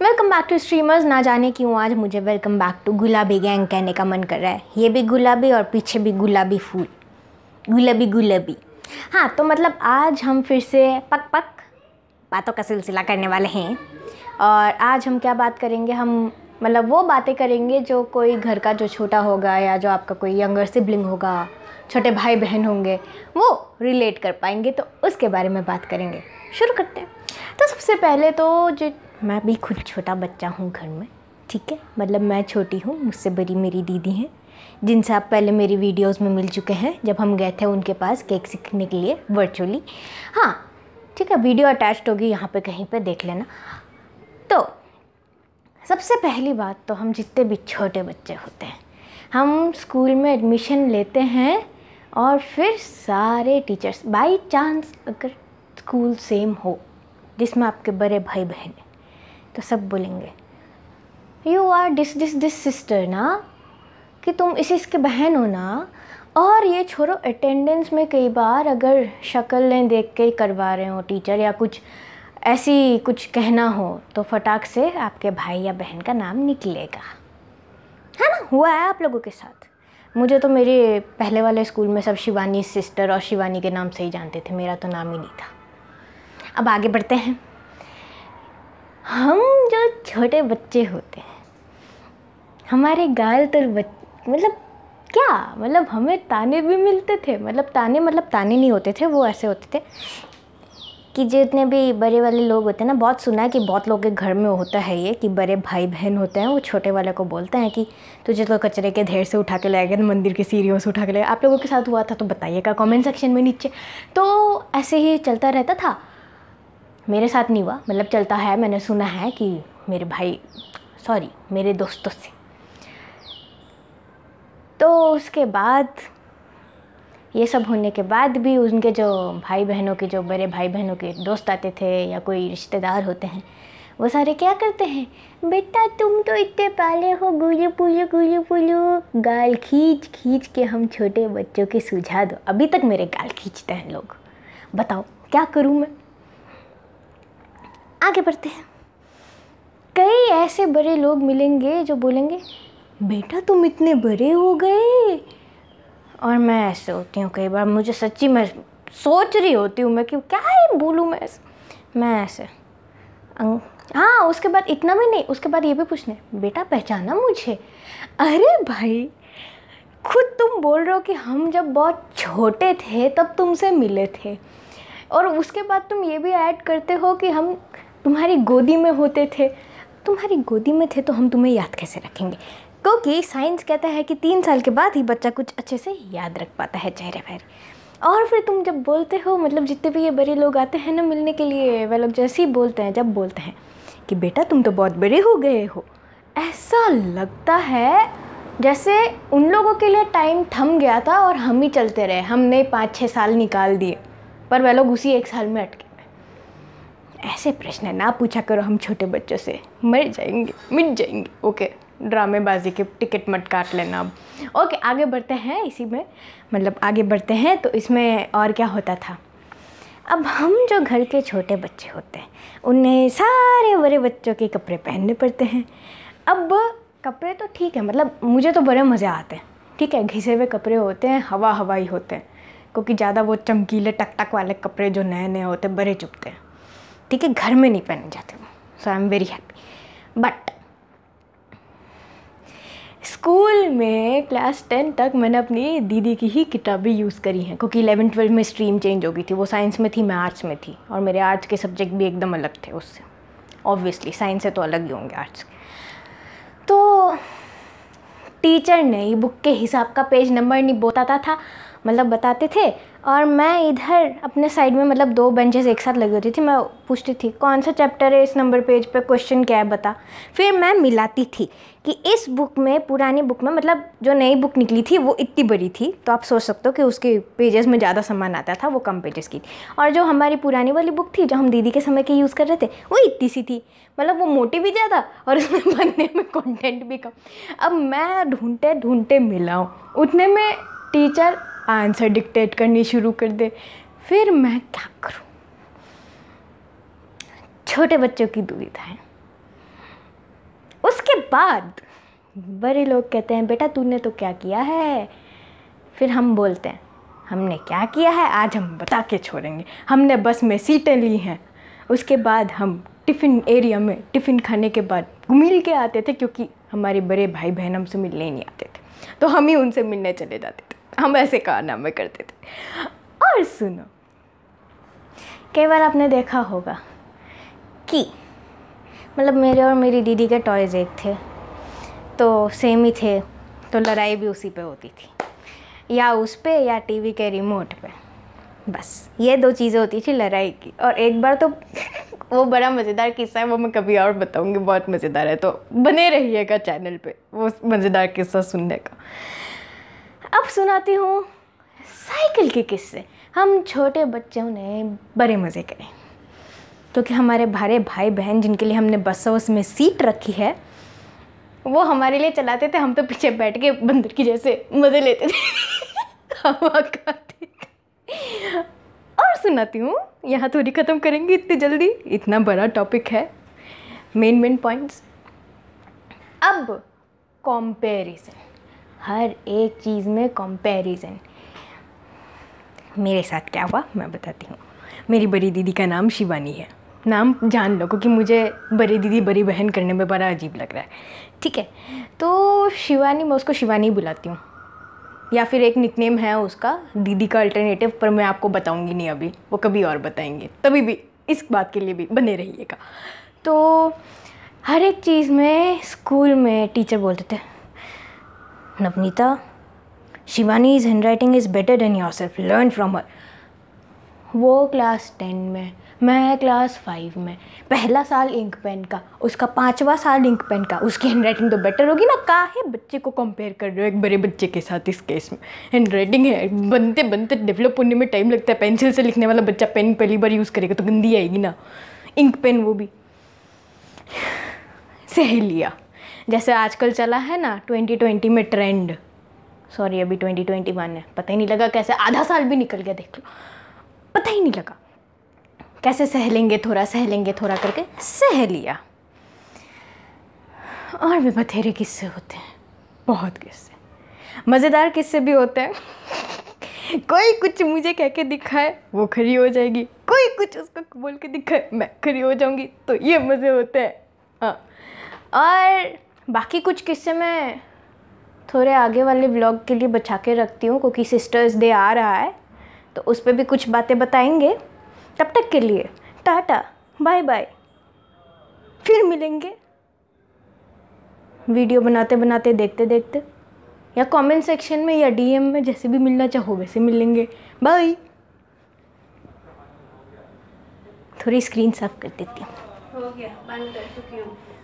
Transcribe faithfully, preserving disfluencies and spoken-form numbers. Welcome back to streamers. ना जाने क्यों आज मुझे welcome back to Gulabi gang कहने का मन कर रहा है। ये भी गुलाबी और पीछे भी गुलाबी फूल, गुलाबी गुलाबी। हाँ, तो मतलब आज हम फिर से पक पक बातों का सिलसिला करने वाले हैं। और आज हम क्या बात करेंगे, हम मतलब वो बातें करेंगे जो कोई घर का जो छोटा होगा या जो आपका कोई यंगर सिबलिंग होगा, छोटे भाई बहन होंगे, वो रिलेट कर पाएंगे, तो उसके बारे में बात करेंगे। शुरू करते हैं। तो सबसे पहले तो जो मैं भी खुद छोटा बच्चा हूँ घर में, ठीक है, मतलब मैं छोटी हूँ, मुझसे बड़ी मेरी दीदी हैं, जिनसे आप पहले मेरी वीडियोस में मिल चुके हैं जब हम गए थे उनके पास केक सीखने के लिए वर्चुअली। हाँ ठीक है, वीडियो अटैच्ड होगी यहाँ पे कहीं पे, देख लेना। तो सबसे पहली बात तो हम जितने भी छोटे बच्चे होते हैं, हम स्कूल में एडमिशन लेते हैं और फिर सारे टीचर्स, बाई चांस अगर स्कूल सेम हो जिसमें आपके बड़े भाई बहन हैं, तो सब बोलेंगे you are this this this sister ना, कि तुम इस इसके बहन हो ना। और ये छोड़ो, अटेंडेंस में कई बार अगर शक्लें देख के करवा रहे हो टीचर या कुछ ऐसी कुछ कहना हो, तो फटाक से आपके भाई या बहन का नाम निकलेगा, है ना। हुआ है आप लोगों के साथ? मुझे तो मेरे पहले वाले स्कूल में सब शिवानी सिस्टर और शिवानी के नाम से ही जानते थे, मेरा तो नाम ही नहीं था। अब आगे बढ़ते हैं। हम जो छोटे बच्चे होते हैं, हमारे गाल तर बच मतलब क्या मतलब हमें ताने भी मिलते थे। मतलब ताने मतलब ताने नहीं होते थे, वो ऐसे होते थे कि जितने भी बड़े वाले लोग होते हैं ना, बहुत सुना है कि बहुत लोग के घर में होता है ये कि बड़े भाई बहन होते हैं, वो छोटे वाले को बोलते हैं कि तुझे तो कचरे के ढेर से उठा के लाया गया, मंदिर के सीढ़ियों से उठा के लाया। आप लोगों के साथ हुआ था तो बताइएगा कमेंट सेक्शन में नीचे। तो ऐसे ही चलता रहता था, मेरे साथ नहीं हुआ, मतलब चलता है, मैंने सुना है कि मेरे भाई सॉरी मेरे दोस्तों से। तो उसके बाद ये सब होने के बाद भी उनके जो भाई बहनों के, जो बड़े भाई बहनों के दोस्त आते थे या कोई रिश्तेदार होते हैं, वो सारे क्या करते हैं, बेटा तुम तो इतने पाले हो, गुलू पुलू गुलू पुलू, गाल खींच खींच के हम छोटे बच्चों के सुझा दो। अभी तक मेरे गाल खींचते हैं लोग, बताओ क्या करूँ मैं। आगे बढ़ते हैं। कई ऐसे बड़े लोग मिलेंगे जो बोलेंगे बेटा तुम इतने बड़े हो गए। और मैं ऐसे होती हूँ कई बार, मुझे सच्ची मैं सोच रही होती हूँ मैं कि क्या ही बोलूँ मैं ऐसे मैं ऐसे हाँ। उसके बाद इतना भी नहीं, उसके बाद ये भी पूछने बेटा पहचाना मुझे। अरे भाई, खुद तुम बोल रहे हो कि हम जब बहुत छोटे थे तब तुमसे मिले थे, और उसके बाद तुम ये भी ऐड करते हो कि हम तुम्हारी गोदी में होते थे। तुम्हारी गोदी में थे तो हम तुम्हें याद कैसे रखेंगे, क्योंकि साइंस कहता है कि तीन साल के बाद ही बच्चा कुछ अच्छे से याद रख पाता है चेहरे पर। और फिर तुम जब बोलते हो, मतलब जितने भी ये बड़े लोग आते हैं ना मिलने के लिए, वे लोग जैसे ही बोलते हैं, जब बोलते हैं कि बेटा तुम तो बहुत बड़े हो गए हो, ऐसा लगता है जैसे उन लोगों के लिए टाइम थम गया था और हम ही चलते रहे, हमने पाँच छः साल निकाल दिए पर वे लोग उसी एक साल में अटके। ऐसे प्रश्न ना पूछा करो हम छोटे बच्चों से, मर जाएंगे मिट जाएंगे। ओके, ड्रामेबाजी के टिकट मत काट लेना अब। ओके, आगे बढ़ते हैं। इसी में मतलब आगे बढ़ते हैं तो इसमें और क्या होता था, अब हम जो घर के छोटे बच्चे होते हैं उन्हें सारे बड़े बच्चों के कपड़े पहनने पड़ते हैं। अब कपड़े तो ठीक है, मतलब मुझे तो बड़े मज़े आते हैं, ठीक है, घिसे हुए कपड़े होते हैं, हवा हवाई होते हैं, क्योंकि ज़्यादा वो चमकीले टक टक वाले कपड़े जो नए नए होते हैं बड़े चुभते हैं, ठीक है, घर में नहीं पहने जाते। So I am very happy. But school में क्लास टेन तक मैंने अपनी दीदी की ही किताबें यूज़ करी हैं, क्योंकि इलेवन ट्वेल्व में स्ट्रीम चेंज हो गई थी, वो साइंस में थी, मैं आर्ट्स में थी, और मेरे आर्ट्स के सब्जेक्ट भी एकदम अलग थे उससे, ऑब्वियसली साइंस से तो अलग ही होंगे आर्ट्स। तो टीचर ने बुक के हिसाब का पेज नंबर नहीं बताता था, मतलब बताते थे, और मैं इधर अपने साइड में, मतलब दो बेंचेस एक साथ लगी होती थी, मैं पूछती थी कौन सा चैप्टर है, इस नंबर पेज पे क्वेश्चन क्या है बता। फिर मैं मिलाती थी कि इस बुक में, पुरानी बुक में, मतलब जो नई बुक निकली थी वो इतनी बड़ी थी, तो आप सोच सकते हो कि उसके पेजेस में ज़्यादा सामान आता था, वो कम पेजेस की थी, और जो हमारी पुरानी वाली बुक थी जो हम दीदी के समय के यूज़ कर रहे थे वो इतनी सी थी, मतलब वो मोटी भी ज़्यादा और उसमें बनने में कॉन्टेंट भी कम। अब मैं ढूंढते ढूंढते मिलाऊँ, उतने में टीचर आंसर डिक्टेट करनी शुरू कर दे, फिर मैं क्या करूं। छोटे बच्चों की दुविधा है। उसके बाद बड़े लोग कहते हैं बेटा तूने तो क्या किया है, फिर हम बोलते हैं हमने क्या किया है आज हम बता के छोड़ेंगे, हमने बस में सीटें ली हैं। उसके बाद हम टिफ़िन एरिया में टिफ़िन खाने के बाद मिल के आते थे, क्योंकि हमारे बड़े भाई बहन हमसे मिलने ही नहीं आते थे तो हम ही उनसे मिलने चले जाते थे, हम ऐसे कारनामे करते थे। और सुनो, कई बार आपने देखा होगा कि मतलब मेरे और मेरी दीदी के टॉयज़ एक थे तो सेम ही थे, तो लड़ाई भी उसी पे होती थी, या उस पे या टीवी के रिमोट पे, बस ये दो चीज़ें होती थी लड़ाई की। और एक बार तो वो बड़ा मज़ेदार किस्सा है, वो मैं कभी और बताऊंगी, बहुत मज़ेदार है, तो बने रहिएगा चैनल पे वो मज़ेदार किस्सा सुनने का। अब सुनाती हूँ साइकिल के किस्से। हम छोटे बच्चों ने बड़े मज़े करे, क्योंकि हमारे भारे भाई बहन जिनके लिए हमने बसों में सीट रखी है वो हमारे लिए चलाते थे, हम तो पीछे बैठ के बंदर की जैसे मज़े लेते थे, हवा खाते थे। और सुनाती हूँ, यहाँ थोड़ी ख़त्म करेंगे इतनी जल्दी, इतना बड़ा टॉपिक है, मेन मेन पॉइंट्स। अब कंपैरिजन, हर एक चीज़ में कंपैरिजन। मेरे साथ क्या हुआ मैं बताती हूँ। मेरी बड़ी दीदी का नाम शिवानी है, नाम जान लो क्योंकि मुझे बड़ी दीदी बड़ी बहन करने में बड़ा अजीब लग रहा है, ठीक है। तो शिवानी, मैं उसको शिवानी बुलाती हूँ, या फिर एक निकनेम है उसका दीदी का अल्टरनेटिव, पर मैं आपको बताऊंगी नहीं अभी, वो कभी और बताएंगे, तभी भी इस बात के लिए भी बने रहिएगा। तो हर एक चीज़ में स्कूल में टीचर बोलते थे Navneeta, Shivani is handwriting is better than yourself, learn from her. वो क्लास टेन में, मैं क्लास फाइव में, पहला साल इंक पेन का, उसका पांचवा साल इंक पेन का, उसकी हैंड राइटिंग तो बेटर होगी ना, काहे बच्चे को कंपेयर कर रहे हो एक बड़े बच्चे के साथ। इस केस में हैंड राइटिंग है, बनते बनते डेवलप होने में टाइम लगता है, पेंसिल से लिखने वाला बच्चा पेन पहली बार यूज़ करेगा तो गंदी आएगी ना, इंक पेन वो भी। सहेलियाँ, जैसे आजकल चला है ना ट्वेंटी ट्वेंटी में ट्रेंड, सॉरी अभी ट्वेंटी ट्वेंटी वन है, पता ही नहीं लगा कैसे आधा साल भी निकल गया, देख लो पता ही नहीं लगा कैसे सहलेंगे थोड़ा सहलेंगे थोड़ा करके सहेलिया। और भी बथेरे किस्से होते हैं, बहुत किस्से, मज़ेदार किस्से भी होते हैं। कोई कुछ मुझे कह के दिखाए वो खरी हो जाएगी, कोई कुछ उसको बोल के दिखाए मैं खरी हो जाऊंगी, तो ये मज़े होते हैं। हाँ, और बाकी कुछ किस्से मैं थोड़े आगे वाले व्लॉग के लिए बचा के रखती हूँ, क्योंकि सिस्टर्स डे आ रहा है तो उस पर भी कुछ बातें बताएंगे। तब तक के लिए टाटा बाय बाय, फिर मिलेंगे वीडियो बनाते बनाते, देखते देखते, या कमेंट सेक्शन में या डीएम में, जैसे भी मिलना चाहो वैसे मिलेंगे। बाय। थोड़ी स्क्रीन साफ कर देती हूँ, हो गया, बंद कर चुकी हूँ।